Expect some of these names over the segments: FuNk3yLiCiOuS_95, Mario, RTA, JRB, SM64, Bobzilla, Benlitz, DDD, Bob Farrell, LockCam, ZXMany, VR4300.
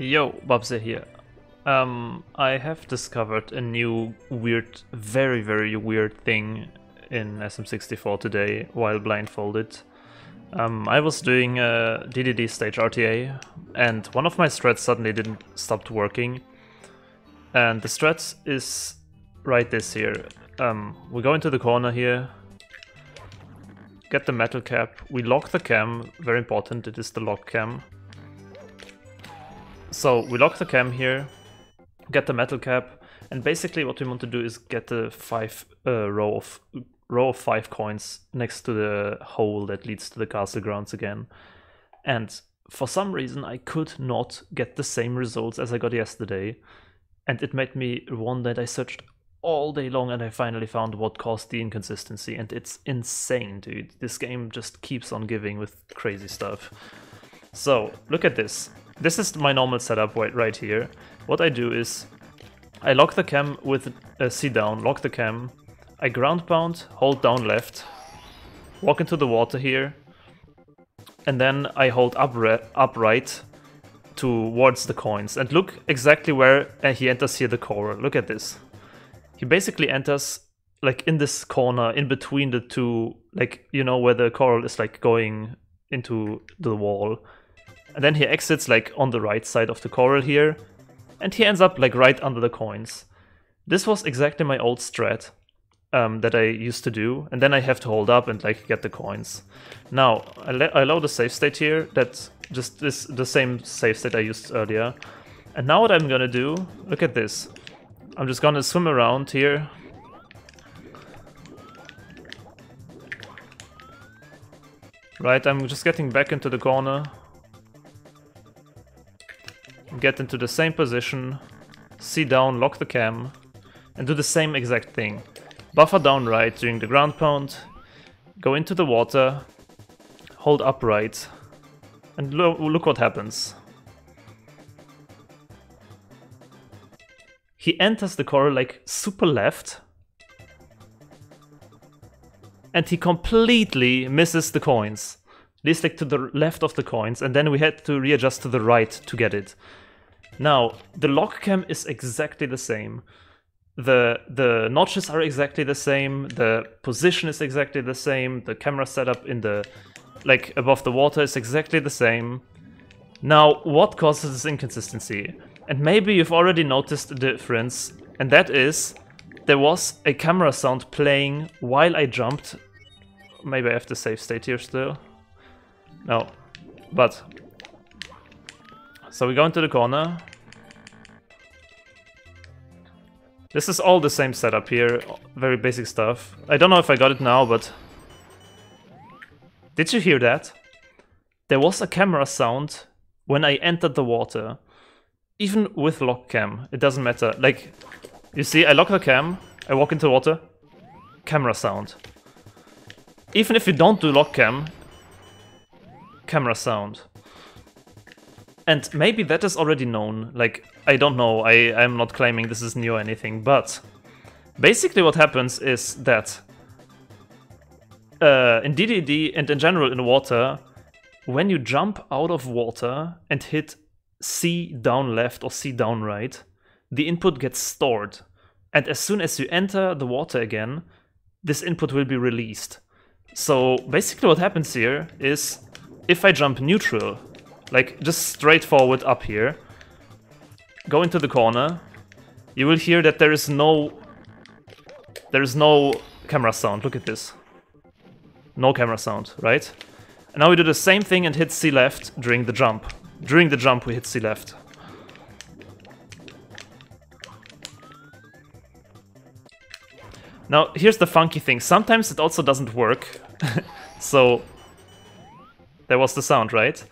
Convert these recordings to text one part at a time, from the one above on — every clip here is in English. Yo, Bobzilla here. I have discovered a new weird, very, very weird thing in SM64 today while blindfolded. I was doing a DDD stage RTA and one of my strats suddenly stopped working. And the strat is right this here. We go into the corner here, get the metal cap, we lock the cam, very important, it is the lock cam. So we lock the cam here, get the metal cap, and basically what we want to do is get the row of five coins next to the hole that leads to the castle grounds again. And for some reason I could not get the same results as I got yesterday, and it made me wonder. I searched all day long and I finally found what caused the inconsistency, and it's insane, dude. This game just keeps on giving with crazy stuff. So look at this. This is my normal setup right here. What I do is I lock the cam with a C down, lock the cam, I ground pound, hold down left, walk into the water here, and then I hold up right towards the coins. And look exactly where he enters here the coral. Look at this. He basically enters like in this corner in between the two, like, you know, where the coral is like going into the wall. And then he exits like on the right side of the coral here, and he ends up like right under the coins. This was exactly my old strat that I used to do, and then I have to hold up and like get the coins. Now I allow the save state here, that just is the same save state I used earlier. And now what I'm gonna do, look at this. I'm just gonna swim around here. Right, I'm just getting back into the corner. Get into the same position, C down, lock the cam, and do the same exact thing. Buffer down right during the ground pound, go into the water, hold up right, and look what happens. He enters the coral like super left, and he completely misses the coins. This like to the left of the coins, and then we had to readjust to the right to get it. Now, the lock cam is exactly the same. The notches are exactly the same, the position is exactly the same, the camera setup in the like above the water is exactly the same. Now, what causes this inconsistency? And maybe you've already noticed the difference, and that is there was a camera sound playing while I jumped. Maybe I have to save state here still. No, but so we go into the corner. This is all the same setup here, very basic stuff. I don't know if I got it now, but did you hear that? There was a camera sound when I entered the water, even with lock cam. It doesn't matter. Like, you see, I lock the cam, I walk into the water, camera sound. Even if you don't do lock cam, camera sound. And maybe that is already known, like, I don't know, I'm not claiming this is new or anything, but basically what happens is that in DDD and in general in water, when you jump out of water and hit C down left or C down right, the input gets stored, and as soon as you enter the water again, this input will be released. So basically what happens here is, if I jump neutral, like just straight forward up here, go into the corner, you will hear that there is no camera sound. Look at this. No camera sound, right? And now we do the same thing and hit C left during the jump. During the jump we hit C left. Now here's the funky thing. Sometimes it also doesn't work. So there was the sound, right?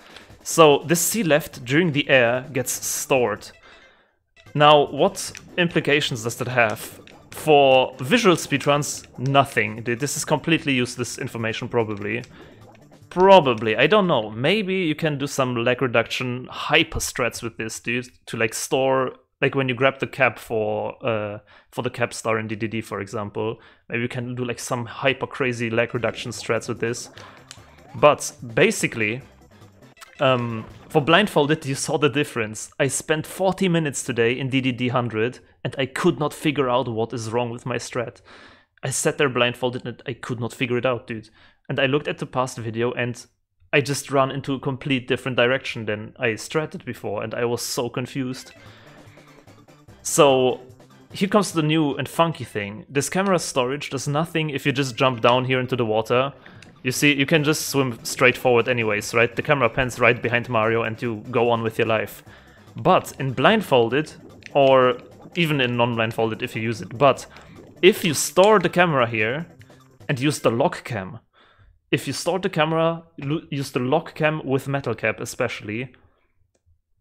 So this C left during the air gets stored. Now, what implications does that have? For visual speedruns, nothing. This is completely useless information, probably. Probably, I don't know. Maybe you can do some lag reduction hyper strats with this, dude, to like store, like when you grab the cap for the cap star in DDD, for example. Maybe you can do like some hyper crazy lag reduction strats with this. But basically, For blindfolded, you saw the difference. I spent 40 minutes today in DDD 100 and I could not figure out what is wrong with my strat. I sat there blindfolded and I could not figure it out, dude. And I looked at the past video and I just ran into a complete different direction than I stratted before, and I was so confused. So here comes the new and funky thing. This camera storage does nothing if you just jump down here into the water. You see, you can just swim straight forward anyways, right? The camera pans right behind Mario and you go on with your life. But in blindfolded, or even in non-blindfolded if you use it, but if you store the camera here and use the LockCam, if you store the camera, use the LockCam with metal cap especially,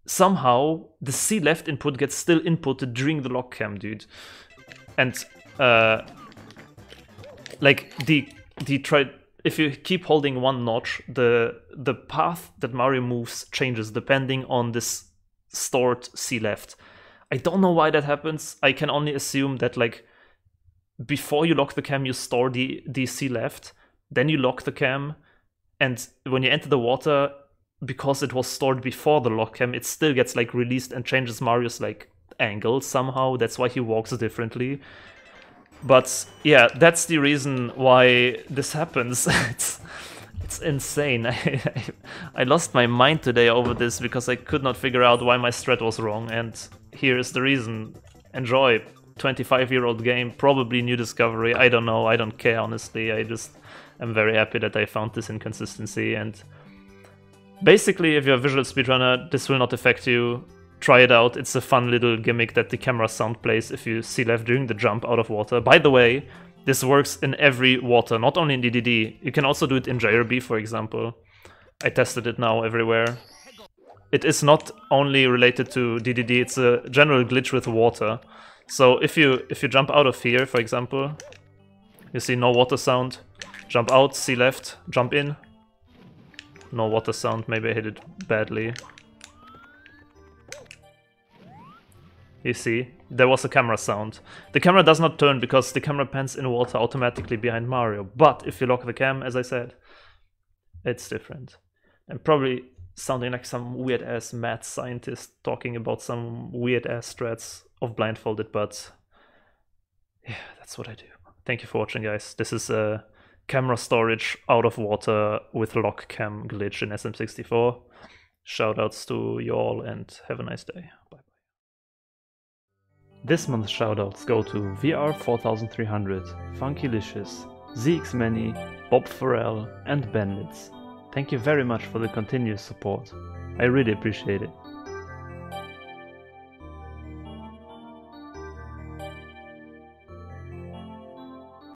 somehow the C left input gets still inputted during the LockCam, dude. And like if you keep holding one notch, the path that Mario moves changes depending on this stored C left. I don't know why that happens. I can only assume that like before you lock the cam, you store the C left, then you lock the cam, and when you enter the water, because it was stored before the lock cam, it still gets like released and changes Mario's like angle somehow. That's why he walks differently. But yeah, that's the reason why this happens. It's insane. I lost my mind today over this because I could not figure out why my strat was wrong, and here is the reason. Enjoy. 25-year-old game, probably new discovery. I don't know. I don't care, honestly. I just am very happy that I found this inconsistency. And basically, if you're a visual speedrunner, this will not affect you. Try it out. It's a fun little gimmick that the camera sound plays if you see left during the jump out of water. By the way, this works in every water, not only in DDD. You can also do it in JRB, for example. I tested it now everywhere. It is not only related to DDD. It's a general glitch with water. So if you jump out of here, for example, you see no water sound. Jump out, C left, jump in. No water sound, maybe I hit it badly. You see, there was a camera sound. The camera does not turn because the camera pans in water automatically behind Mario. But if you lock the cam, as I said, it's different. And probably sounding like some weird-ass mad scientist talking about some weird-ass strats of blindfolded, but yeah, that's what I do. Thank you for watching, guys. This is a camera storage out of water with LockCam glitch in SM64. Shoutouts to you all and have a nice day. Bye bye. This month's shoutouts go to VR4300, FuNk3yLiCiOuS, ZXMany, Bob Farrell, and Benlitz. Thank you very much for the continuous support. I really appreciate it.